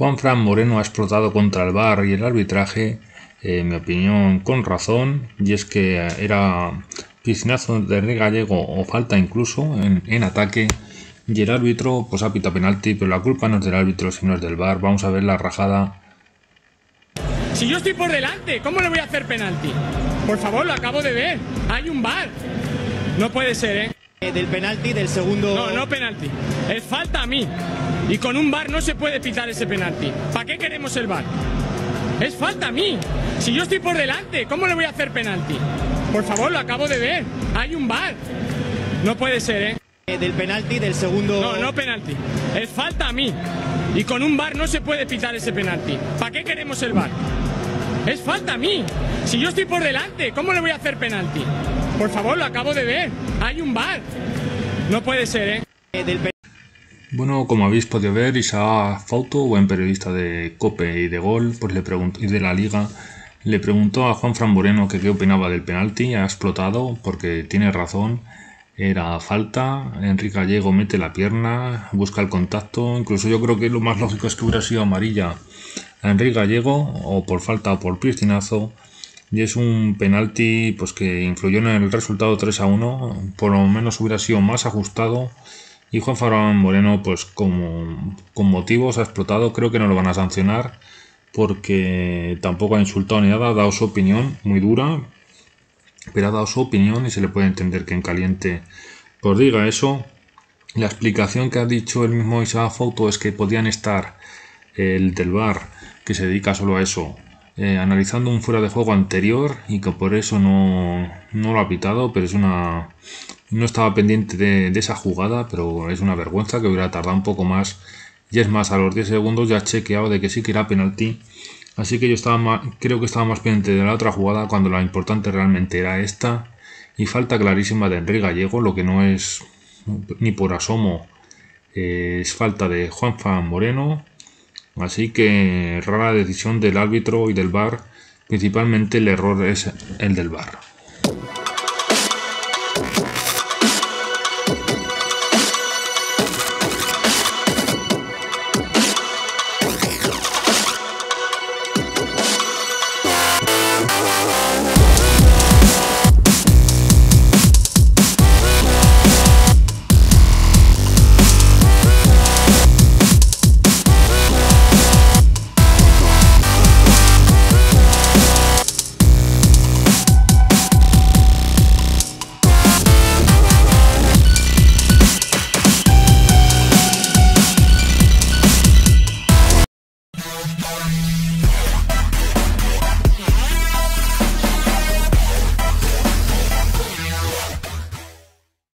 JuanFran Moreno ha explotado contra el VAR y el arbitraje, en mi opinión con razón, y es que era piscinazo de Enric Gallego o falta incluso en ataque, y el árbitro pues ha pitado penalti, pero la culpa no es del árbitro sino es del VAR. Vamos a ver la rajada. Si yo estoy por delante, ¿cómo le voy a hacer penalti? Por favor, lo acabo de ver, hay un VAR. No puede ser, ¿eh? Del penalti, del segundo... No penalti, es falta a mí. Y con un VAR no se puede pitar ese penalti. ¿Para qué queremos el VAR? Es falta a mí. Si yo estoy por delante, ¿cómo le voy a hacer penalti? Por favor, lo acabo de ver, hay un VAR. No puede ser, ¿eh? Del penalti, del segundo... No penalti, es falta a mí. Y con un VAR no se puede pitar ese penalti. ¿Para qué queremos el VAR? Es falta a mí. Si yo estoy por delante, ¿cómo le voy a hacer penalti? Por favor, lo acabo de ver, hay un VAR. No puede ser, ¿eh? Bueno, como habéis podido ver, Isa Fauto, buen periodista de Cope y de Gol, pues le preguntó, y de La Liga, le preguntó a JuanFran Moreno que qué opinaba del penalti. Ha explotado porque tiene razón. Era falta, Enric Gallego mete la pierna, busca el contacto, incluso yo creo que lo más lógico es que hubiera sido amarilla a Enric Gallego, o por falta o por piscinazo, y es un penalti pues que influyó en el resultado 3-1, por lo menos hubiera sido más ajustado, y JuanFran Moreno pues con motivos ha explotado. Creo que no lo van a sancionar porque tampoco ha insultado ni nada, ha dado su opinión muy dura, pero ha dado su opinión y se le puede entender que en caliente pues diga eso. La explicación que ha dicho el mismo Isa Fauto es que podían estar el del VAR, que se dedica solo a eso, analizando un fuera de juego anterior y que por eso no lo ha pitado, pero es una... no estaba pendiente de esa jugada, pero es una vergüenza que hubiera tardado un poco más, y es más, a los 10 segundos ya ha chequeado de que sí que era penalti. Así que yo estaba creo que estaba más pendiente de la otra jugada, cuando la importante realmente era esta. Y falta clarísima de Enric Gallego, lo que no es ni por asomo es falta de JuanFran Moreno. Así que rara decisión del árbitro y del VAR, principalmente el error es el del VAR.